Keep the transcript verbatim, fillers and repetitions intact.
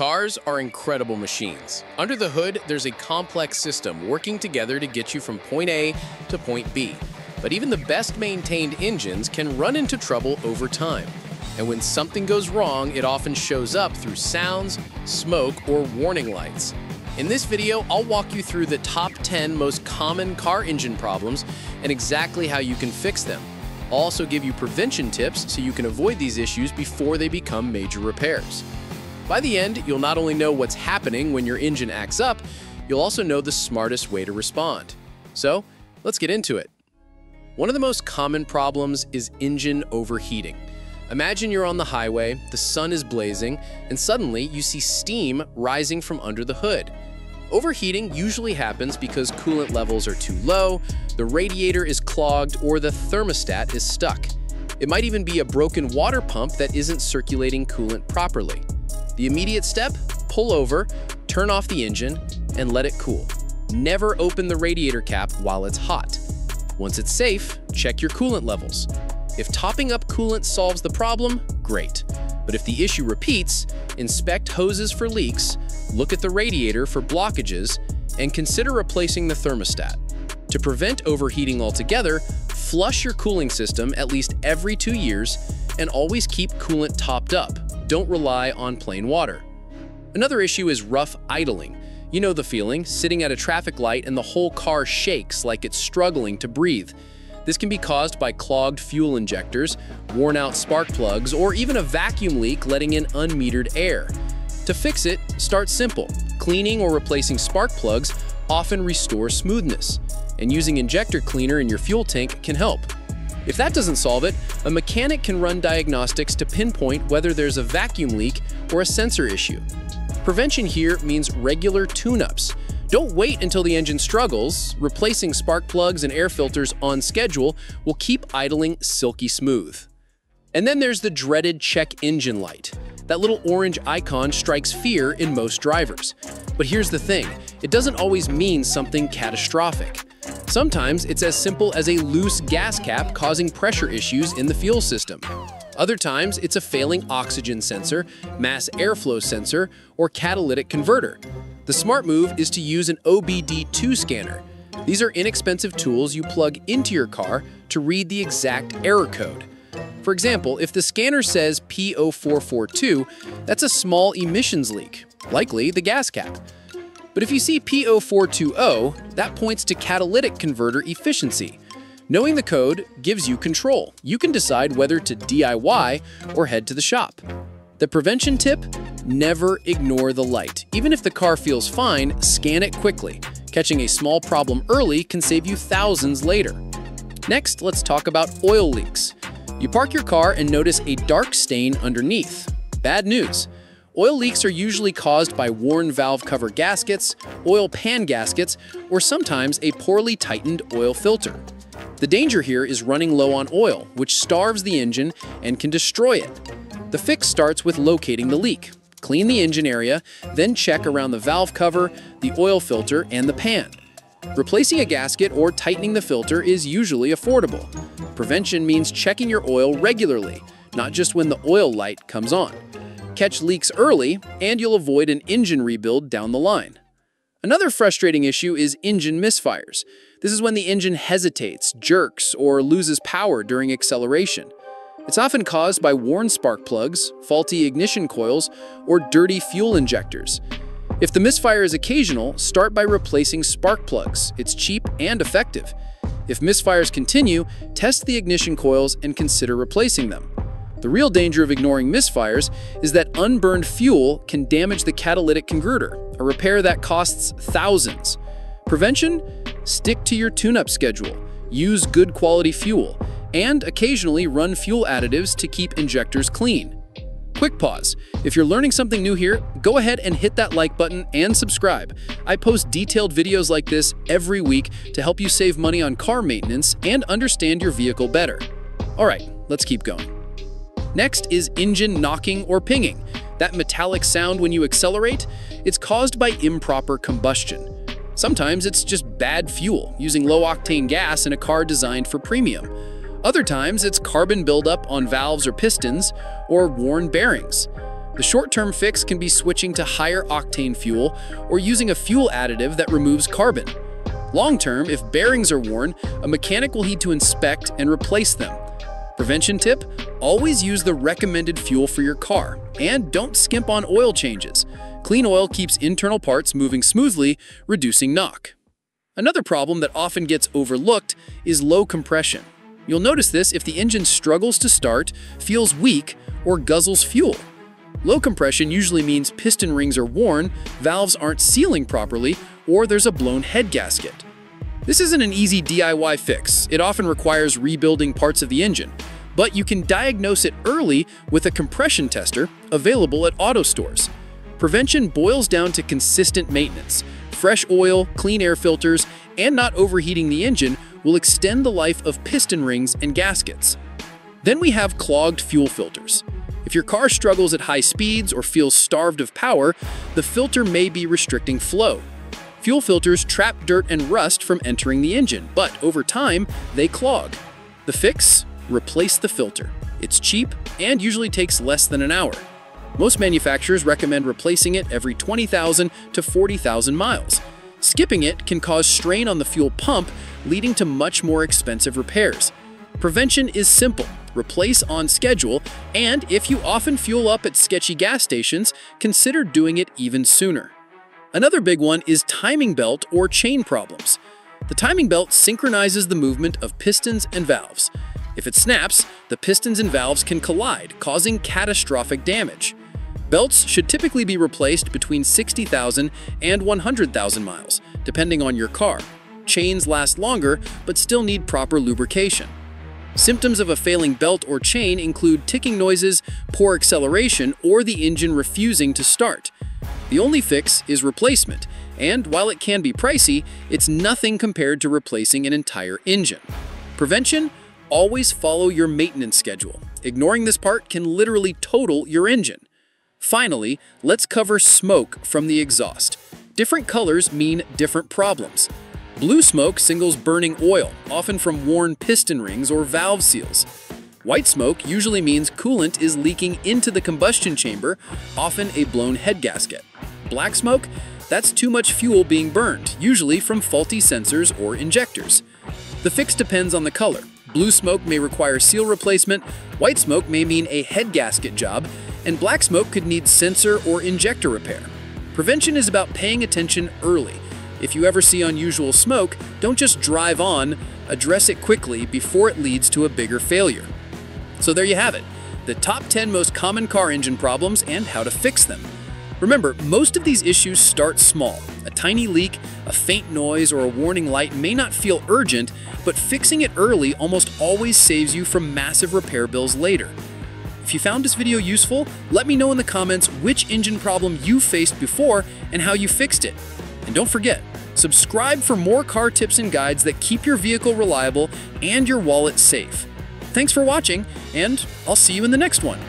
Cars are incredible machines. Under the hood, there's a complex system working together to get you from point A to point B. But even the best maintained engines can run into trouble over time. And when something goes wrong, it often shows up through sounds, smoke, or warning lights. In this video, I'll walk you through the top ten most common car engine problems and exactly how you can fix them. I'll also give you prevention tips so you can avoid these issues before they become major repairs. By the end, you'll not only know what's happening when your engine acts up, you'll also know the smartest way to respond. So, let's get into it. One of the most common problems is engine overheating. Imagine you're on the highway, the sun is blazing, and suddenly you see steam rising from under the hood. Overheating usually happens because coolant levels are too low, the radiator is clogged, or the thermostat is stuck. It might even be a broken water pump that isn't circulating coolant properly. The immediate step? Pull over, turn off the engine, and let it cool. Never open the radiator cap while it's hot. Once it's safe, check your coolant levels. If topping up coolant solves the problem, great. But if the issue repeats, inspect hoses for leaks, look at the radiator for blockages, and consider replacing the thermostat. To prevent overheating altogether, flush your cooling system at least every two years and always keep coolant topped up. Don't rely on plain water. Another issue is rough idling. You know the feeling, sitting at a traffic light and the whole car shakes like it's struggling to breathe. This can be caused by clogged fuel injectors, worn out spark plugs, or even a vacuum leak letting in unmetered air. To fix it, start simple. Cleaning or replacing spark plugs often restores smoothness, and using injector cleaner in your fuel tank can help. If that doesn't solve it, a mechanic can run diagnostics to pinpoint whether there's a vacuum leak or a sensor issue. Prevention here means regular tune-ups. Don't wait until the engine struggles. Replacing spark plugs and air filters on schedule will keep idling silky smooth. And then there's the dreaded check engine light. That little orange icon strikes fear in most drivers. But here's the thing, it doesn't always mean something catastrophic. Sometimes it's as simple as a loose gas cap causing pressure issues in the fuel system. Other times, it's a failing oxygen sensor, mass airflow sensor, or catalytic converter. The smart move is to use an O B D two scanner. These are inexpensive tools you plug into your car to read the exact error code. For example, if the scanner says P zero four four two, that's a small emissions leak, likely the gas cap. But if you see P zero four two zero, that points to catalytic converter efficiency. Knowing the code gives you control. You can decide whether to D I Y or head to the shop. The prevention tip? Never ignore the light. Even if the car feels fine, scan it quickly. Catching a small problem early can save you thousands later. Next, let's talk about oil leaks. You park your car and notice a dark stain underneath. Bad news. Oil leaks are usually caused by worn valve cover gaskets, oil pan gaskets, or sometimes a poorly tightened oil filter. The danger here is running low on oil, which starves the engine and can destroy it. The fix starts with locating the leak. Clean the engine area, then check around the valve cover, the oil filter, and the pan. Replacing a gasket or tightening the filter is usually affordable. Prevention means checking your oil regularly, not just when the oil light comes on. Catch leaks early, and you'll avoid an engine rebuild down the line. Another frustrating issue is engine misfires. This is when the engine hesitates, jerks, or loses power during acceleration. It's often caused by worn spark plugs, faulty ignition coils, or dirty fuel injectors. If the misfire is occasional, start by replacing spark plugs. It's cheap and effective. If misfires continue, test the ignition coils and consider replacing them. The real danger of ignoring misfires is that unburned fuel can damage the catalytic converter, a repair that costs thousands. Prevention? Stick to your tune-up schedule, use good quality fuel, and occasionally run fuel additives to keep injectors clean. Quick pause. If you're learning something new here, go ahead and hit that like button and subscribe. I post detailed videos like this every week to help you save money on car maintenance and understand your vehicle better. All right, let's keep going. Next is engine knocking or pinging. That metallic sound when you accelerate, it's caused by improper combustion. Sometimes it's just bad fuel, using low-octane gas in a car designed for premium. Other times it's carbon buildup on valves or pistons, or worn bearings. The short-term fix can be switching to higher octane fuel or using a fuel additive that removes carbon. Long-term, if bearings are worn, a mechanic will need to inspect and replace them. Prevention tip: always use the recommended fuel for your car, and don't skimp on oil changes. Clean oil keeps internal parts moving smoothly, reducing knock. Another problem that often gets overlooked is low compression. You'll notice this if the engine struggles to start, feels weak, or guzzles fuel. Low compression usually means piston rings are worn, valves aren't sealing properly, or there's a blown head gasket. This isn't an easy D I Y fix. It often requires rebuilding parts of the engine, but you can diagnose it early with a compression tester available at auto stores. Prevention boils down to consistent maintenance. Fresh oil, clean air filters, and not overheating the engine will extend the life of piston rings and gaskets. Then we have clogged fuel filters. If your car struggles at high speeds or feels starved of power, the filter may be restricting flow. Fuel filters trap dirt and rust from entering the engine, but over time, they clog. The fix? Replace the filter. It's cheap and usually takes less than an hour. Most manufacturers recommend replacing it every twenty thousand to forty thousand miles. Skipping it can cause strain on the fuel pump, leading to much more expensive repairs. Prevention is simple. Replace on schedule, and if you often fuel up at sketchy gas stations, consider doing it even sooner. Another big one is timing belt or chain problems. The timing belt synchronizes the movement of pistons and valves. If it snaps, the pistons and valves can collide, causing catastrophic damage. Belts should typically be replaced between sixty thousand and one hundred thousand miles, depending on your car. Chains last longer, but still need proper lubrication. Symptoms of a failing belt or chain include ticking noises, poor acceleration, or the engine refusing to start. The only fix is replacement, and while it can be pricey, it's nothing compared to replacing an entire engine. Prevention? Always follow your maintenance schedule. Ignoring this part can literally total your engine. Finally, let's cover smoke from the exhaust. Different colors mean different problems. Blue smoke signals burning oil, often from worn piston rings or valve seals. White smoke usually means coolant is leaking into the combustion chamber, often a blown head gasket. Black smoke? That's too much fuel being burned, usually from faulty sensors or injectors. The fix depends on the color. Blue smoke may require seal replacement, white smoke may mean a head gasket job, and black smoke could need sensor or injector repair. Prevention is about paying attention early. If you ever see unusual smoke, don't just drive on, address it quickly before it leads to a bigger failure. So there you have it, the top ten most common car engine problems and how to fix them. Remember, most of these issues start small. A tiny leak, a faint noise, or a warning light may not feel urgent, but fixing it early almost always saves you from massive repair bills later. If you found this video useful, let me know in the comments which engine problem you faced before and how you fixed it. And don't forget, subscribe for more car tips and guides that keep your vehicle reliable and your wallet safe. Thanks for watching, and I'll see you in the next one.